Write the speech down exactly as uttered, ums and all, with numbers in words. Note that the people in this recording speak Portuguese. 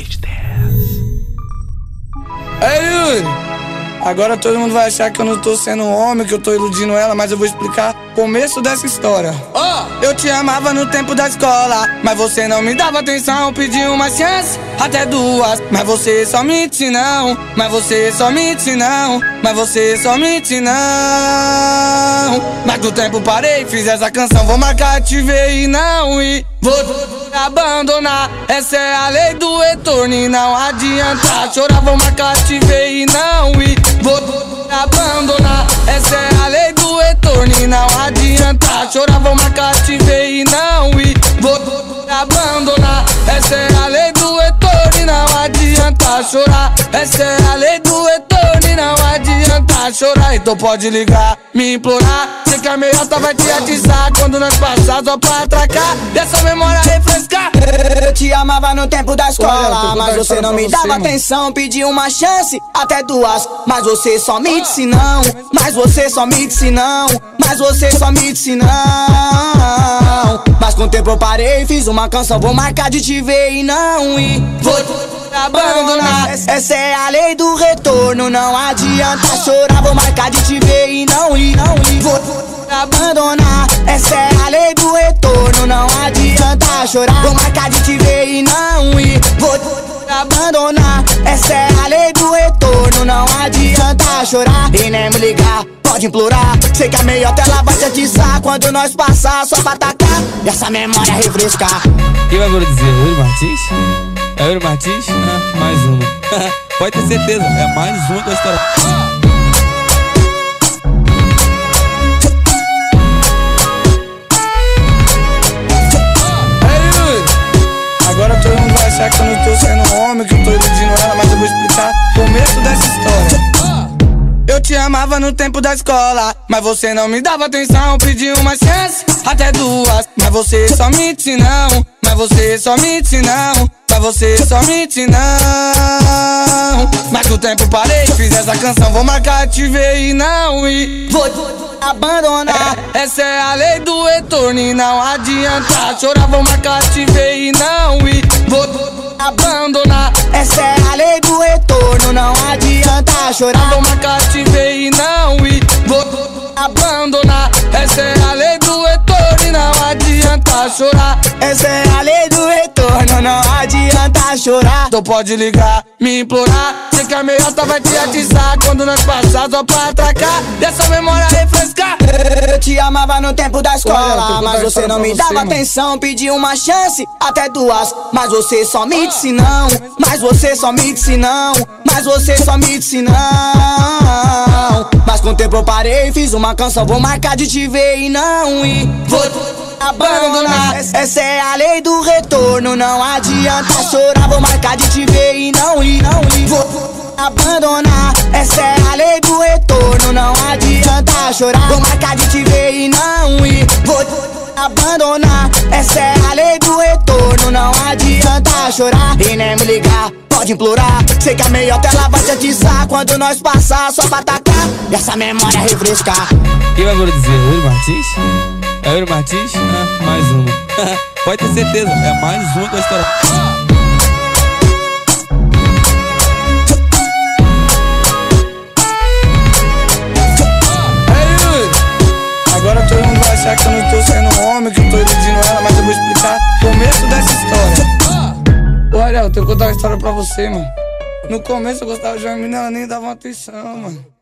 Stage dez. Hey, Yuri! Agora todo mundo vai achar que eu não tô sendo um homem, que eu tô iludindo ela, mas eu vou explicar o começo dessa história. Ó! Oh! Eu te amava no tempo da escola, mas você não me dava atenção. Pedi uma chance, até duas, mas você só mente não. Mas você só mente não. Mas você só mente não. Mas do tempo parei, fiz essa canção. Vou marcar, te ver e não ir. Vou abandonar, essa é a lei do retorno. E não adianta chorar, vou marcar, te ver e não ir. Vou abandonar, essa é a lei do retorno. E não adianta chorar, vou marcar, te ver e não ir. Vou abandonar, essa é a lei do retorno. E não adianta chorar, essa é a lei do retorno. E não adianta chorar, então pode ligar, me implorar. Sei que a meiota vai te atiçar quando nós passar só pra atracar e essa memória refrescar. Eu te amava no tempo da escola, mas você não me dava atenção. Pedi uma chance, até duas, mas você só me disse não. Mas você só me disse não. Mas você só me disse não. Mas com o tempo eu parei, fiz uma canção. Vou marcar de te ver e não ir. Vou abandonar, essa é a lei do retorno. Não adianta chorar, vou marcar de te ver e não ir, não ir. Vou abandonar, essa é a lei do retorno. Não adianta chorar, vou marcar de te ver e não ir. Vou abandonar, essa é a lei do retorno. Não adianta chorar e nem me ligar, pode implorar. Sei que a meiota ela vai te atiçar quando nós passar só pra atacar e essa memória refrescar. Quem vai me dizer? Yuri Martins? É Yuri Martins? Ah, mais uma. Pode ter certeza, é mais uma da história. Hey, agora todo mundo vai achar que eu não tô sendo homem, que eu tô iludindo ela, mas eu vou explicar o começo dessa história. Eu te amava no tempo da escola, mas você não me dava atenção. Pedi uma chance, até duas, mas você só mente não. Mas você só mente não. Mas você só mente não. Mas com o tempo parei, fiz essa canção. Vou marcar, te ver e não ir. Vou abandonar, essa é a lei do retorno. E não adianta chorar, vou marcar, te ver e não ir. Vou abandonar, essa é a lei do retorno. Não adianta chorar, vou marcar, te ver e não ir. Vou abandonar, essa é a lei do retorno. E não adianta chorar, essa é a lei do retorno. Não adianta chorar, então pode ligar, me implorar. Sei que a meiota vai te atiçar quando nós passar só pra atracar e essa memória refrescar. Eu te amava no tempo da escola, mas você não me dava atenção. Pedi uma chance, até duas, mas você só me disse não. Mas você só me disse não. Mas você só me disse não. Mas com o tempo eu parei, fiz uma canção. Vou marcar de te ver e não ir. Vou abandonar, essa é a lei do retorno. Não adianta chorar, vou marcar de te ver e não ir, não ir. Vou abandonar, essa é a lei do retorno. Não adianta chorar, vou marcar de te ver e não ir. Vou abandonar, essa é a lei do retorno. Não adianta chorar e nem me ligar, pode implorar. Sei que a meiota ela vai te atiçar quando nós passar só pra atacar e essa memória refrescar. Quem vai me dizer? Yuri Martins? É Yuri Martins? Ah, mais uma. Pode ter certeza, é mais uma da história. Hey, Yuri! Agora todo mundo vai achar que eu não tô sendo homem, que eu tô iludindo ela, mas eu vou explicar o começo dessa história. Olha, eu tenho que contar uma história pra você, mano. No começo eu gostava de uma menina, ela nem dava atenção, mano.